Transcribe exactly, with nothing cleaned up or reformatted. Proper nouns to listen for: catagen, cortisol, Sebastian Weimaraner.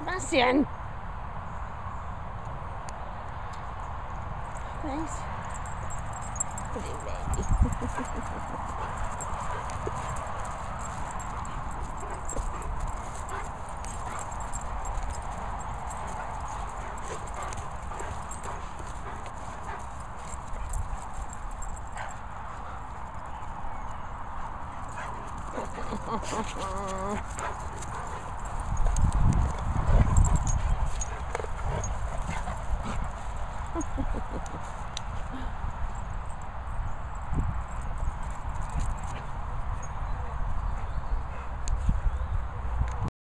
Sebastian! Thanks. Hey, baby.